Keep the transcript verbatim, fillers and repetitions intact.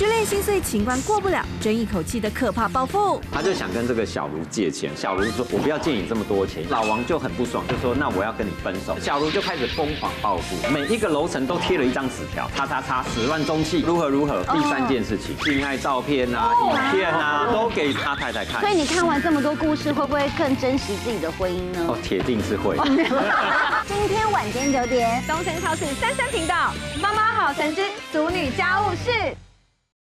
失恋心碎情关过不了，争一口气的可怕报复。他就想跟这个小卢借钱，小卢说：“我不要借你这么多钱。”老王就很不爽，就说：“那我要跟你分手。”小卢就开始疯狂报复，每一个楼层都贴了一张纸条，叉叉叉，十万中气，如何如何。第三件事情，性爱照片啊、影片啊，都给他太太看。所以你看完这么多故事，会不会更珍惜自己的婚姻呢？哦，铁定是会。今天晚间九点，东森超市三三频道，《妈妈好神之俗女家务事》。